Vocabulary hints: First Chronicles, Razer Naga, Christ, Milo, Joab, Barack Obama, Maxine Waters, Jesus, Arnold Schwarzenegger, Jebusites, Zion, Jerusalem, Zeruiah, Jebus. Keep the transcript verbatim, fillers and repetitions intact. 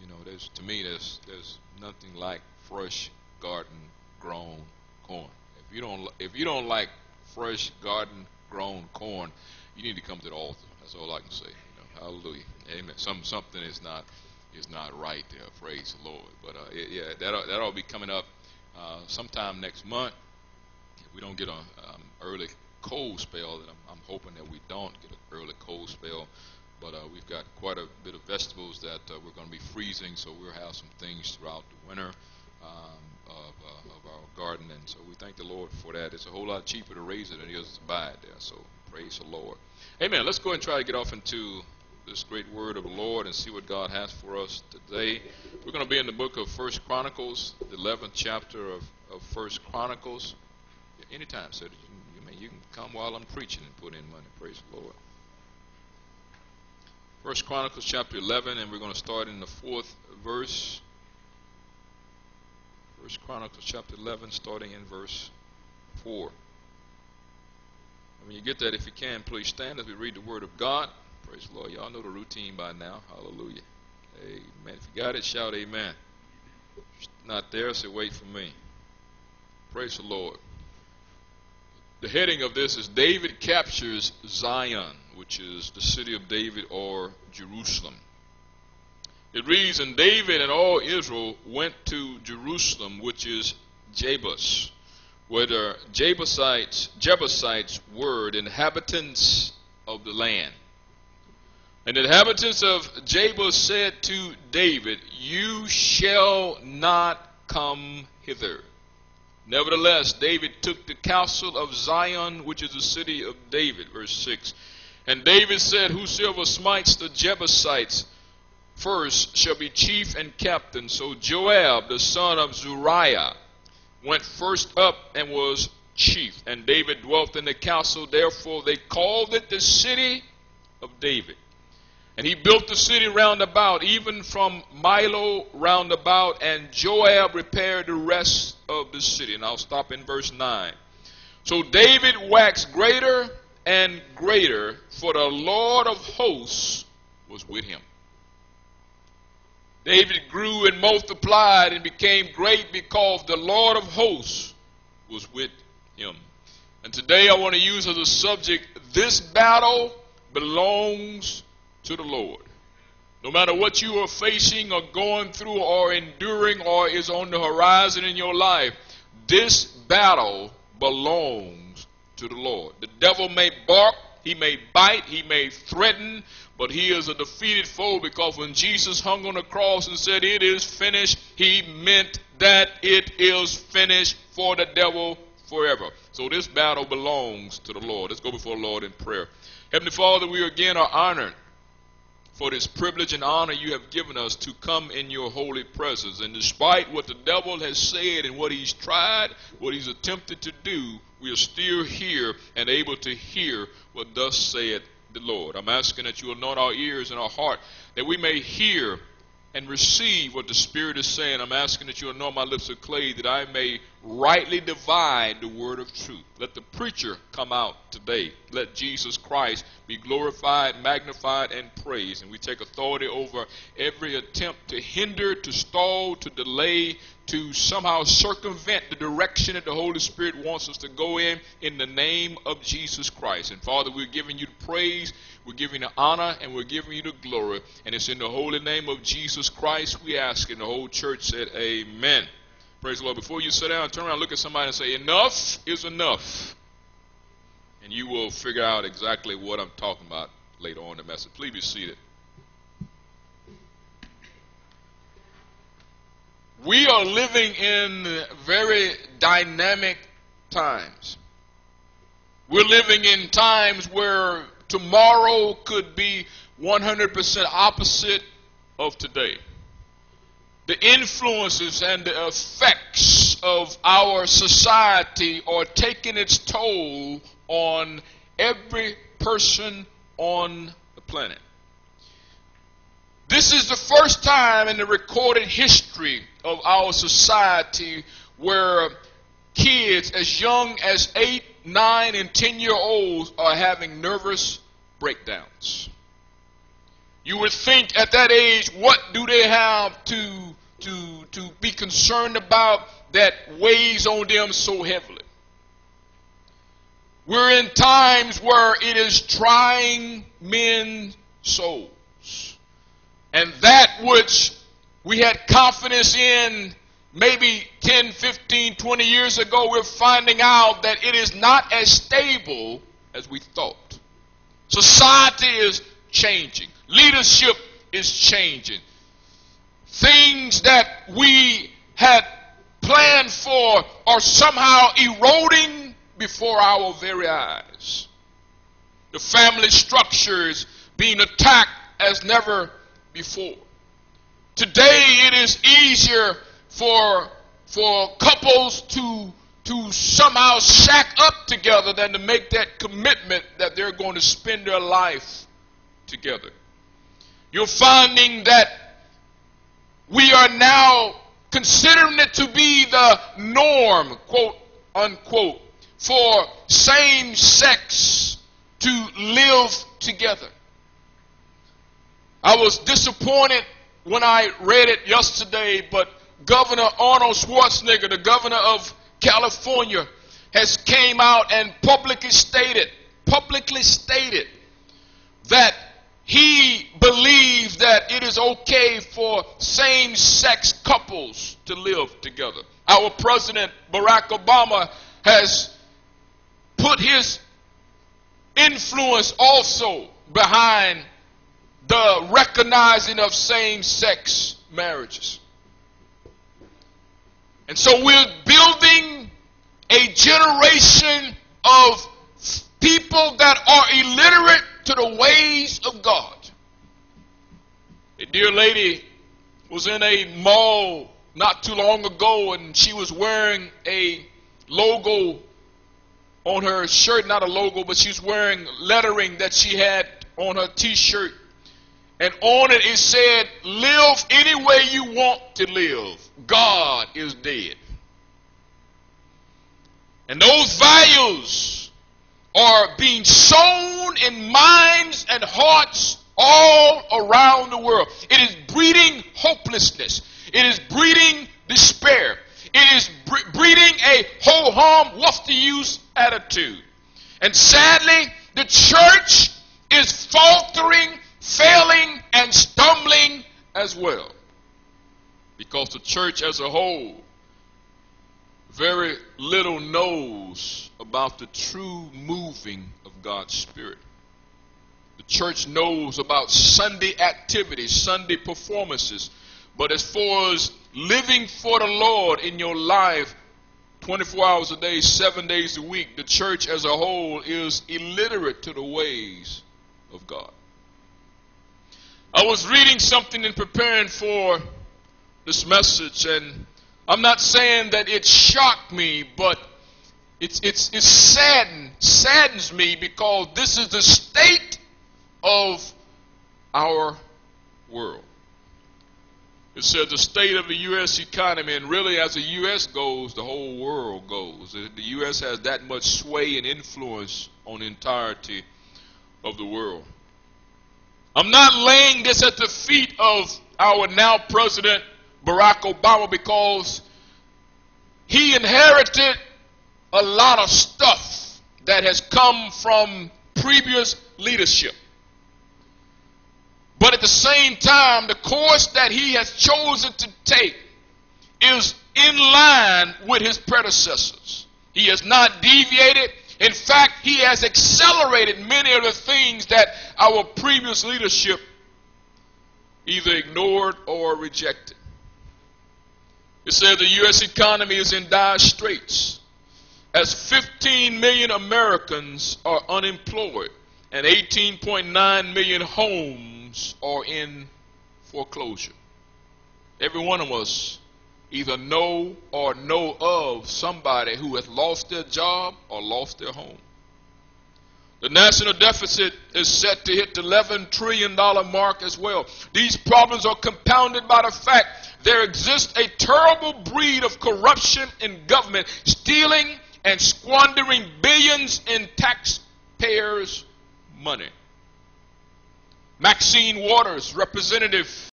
you know, there's to me there's there's nothing like fresh garden grown corn. If you don't if you don't like fresh garden grown corn, you need to come to the altar. That's all I can say. You know, hallelujah, amen. Some something is not is not right there. Praise the Lord. But uh, it, yeah, that that'll be coming up uh, sometime next month. If we don't get an um, early cold spell, and I'm, I'm hoping that we don't get an early cold spell. But uh, we've got quite a bit of vegetables that uh, we're going to be freezing, so we'll have some things throughout the winter um, of, uh, of our garden. And so we thank the Lord for that. It's a whole lot cheaper to raise it than it is to buy it there. So praise the Lord. Amen. Let's go and try to get off into this great word of the Lord and see what God has for us today. We're going to be in the book of First Chronicles, the eleventh chapter of, of First Chronicles. Anytime, sir. You, you, mean, you can come while I'm preaching and put in money. Praise the Lord. First Chronicles chapter eleven, and we're going to start in the fourth verse. First Chronicles chapter eleven, starting in verse four. And when you get that, if you can, please stand as we read the Word of God. Praise the Lord. Y'all know the routine by now. Hallelujah. Amen. If you got it, shout amen. If it's not there, say wait for me. Praise the Lord. The heading of this is David captures Zion, which is the city of David or Jerusalem. It reads, and David and all Israel went to Jerusalem, which is Jebus, where the Jebusites, Jebusites were the inhabitants of the land. And the inhabitants of Jebus said to David, you shall not come hither. Nevertheless, David took the counsel of Zion, which is the city of David. Verse six. And David said, whosoever smites the Jebusites first shall be chief and captain. So Joab, the son of Zeruiah, went first up and was chief. And David dwelt in the council. Therefore they called it the city of David. And he built the city round about, even from Milo round about, and Joab repaired the rest of the city. And I'll stop in verse nine. So David waxed greater and greater, for the Lord of hosts was with him. David grew and multiplied and became great because the Lord of hosts was with him. And today I want to use as a subject, this battle belongs to to the Lord. No matter what you are facing or going through or enduring or is on the horizon in your life, this battle belongs to the Lord. The devil may bark, he may bite, he may threaten, but he is a defeated foe, because when Jesus hung on the cross and said, it is finished, he meant that it is finished for the devil forever. So this battle belongs to the Lord. Let's go before the Lord in prayer. Heavenly Father, we again are honored for this privilege and honor you have given us to come in your holy presence. And despite what the devil has said and what he's tried, what he's attempted to do, we are still here and able to hear what thus saith the Lord. I'm asking that you anoint our ears and our heart, that we may hear and receive what the Spirit is saying. I'm asking that you anoint my lips of clay, that I may rightly divide the word of truth. Let the preacher come out today. Let Jesus Christ be glorified, magnified, and praised. And we take authority over every attempt to hinder, to stall, to delay, to somehow circumvent the direction that the Holy Spirit wants us to go in, in the name of Jesus Christ. And Father, we're giving you the praise, we're giving you the honor, and we're giving you the glory. And it's in the holy name of Jesus Christ we ask, and the whole church said amen. Praise the Lord. Before you sit down, turn around, look at somebody and say, enough is enough. And you will figure out exactly what I'm talking about later on in the message. Please be seated. We are living in very dynamic times. We're living in times where tomorrow could be one hundred percent opposite of today. The influences and the effects of our society are taking its toll on every person on the planet. This is the first time in the recorded history of our society where kids as young as eight, nine, and ten year olds are having nervous breakdowns. You would think at that age, what do they have to, to, to be concerned about that weighs on them so heavily? We're in times where it is trying men's souls. And that which we had confidence in maybe ten, fifteen, twenty years ago, we're finding out that it is not as stable as we thought. Society is changing. Leadership is changing. Things that we had planned for are somehow eroding before our very eyes. The family structure is being attacked as never before. Today it is easier for, for couples to, to somehow shack up together than to make that commitment that they're going to spend their life together. You're finding that we are now considering it to be the norm, quote unquote, for same sex to live together. I was disappointed when I read it yesterday, but Governor Arnold Schwarzenegger, the governor of California, has came out and publicly stated, publicly stated that he believes that it is okay for same-sex couples to live together. Our president, Barack Obama, has put his influence also behind the recognizing of same-sex marriages. And so we're building a generation of people that are illiterate to the ways of God. A dear lady was in a mall not too long ago, and she was wearing a logo on her shirt, not a logo, but she's wearing lettering that she had on her t-shirt. And on it, it said, live any way you want to live. God is dead. And those values are being sown in minds and hearts all around the world. It is breeding hopelessness. It is breeding despair. It is breeding a ho-hum, what's-the-use attitude. And sadly, the church is faltering, failing, and stumbling as well. Because the church as a whole very little knows about the true moving of God's Spirit. The church knows about Sunday activities, Sunday performances, but as far as living for the Lord in your life, twenty-four hours a day, seven days a week, the church as a whole is illiterate to the ways of God. I was reading something in preparing for this message, and I'm not saying that it shocked me, but it's it's it saddened, saddens me, because this is the state of our world. It says the state of the U S economy, and really as the U S goes, the whole world goes. The U S has that much sway and influence on the entirety of the world. I'm not laying this at the feet of our now President Barack Obama, because he inherited a lot of stuff that has come from previous leadership. But at the same time, the course that he has chosen to take is in line with his predecessors. He has not deviated. In fact, he has accelerated many of the things that our previous leadership either ignored or rejected. It says the U S economy is in dire straits, as fifteen million Americans are unemployed and eighteen point nine million homes are in foreclosure. Every one of us either know or know of somebody who has lost their job or lost their home. The national deficit is set to hit the eleven trillion dollar mark as well. These problems are compounded by the fact there exists a terrible breed of corruption in government, stealing and squandering billions in taxpayers' money. Maxine Waters, representative